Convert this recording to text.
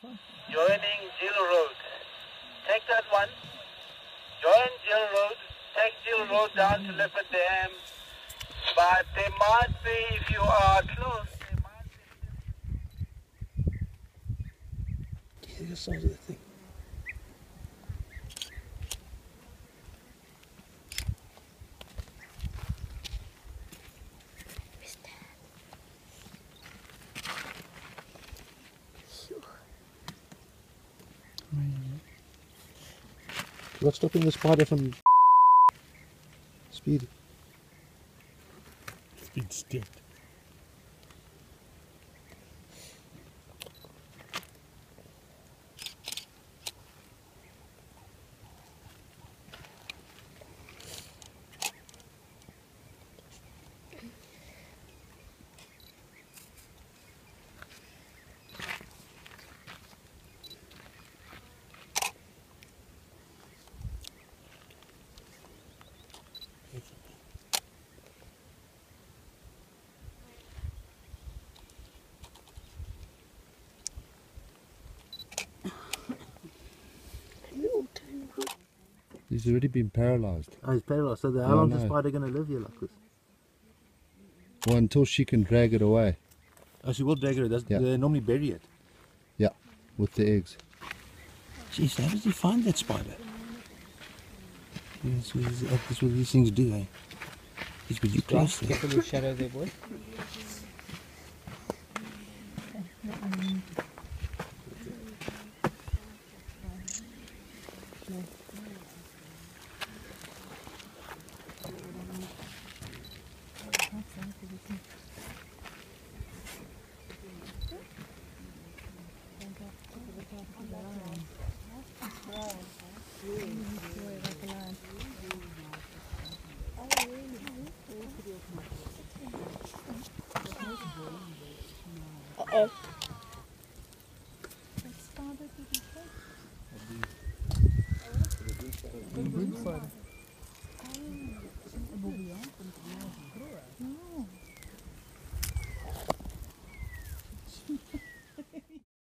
joining Jill Road. Take that one. Join Jill Road. Take Jill Road down to Leopard Dam. But they might be, if you are close, they might be. Hear the sound of the thing. What's stopping the spider from speed? Speed's dead. He's already been paralysed. Oh, he's paralysed. So how long is the spider going to live here like this? Well, until she can drag it away. Oh, she will drag it away. Yeah. They normally bury it. Yeah, with the eggs. Jeez, how did you find that spider? That's what these things do, eh? Jeez, would you close that? Get a little shadow there, boy. Uh-oh. What spider did you take?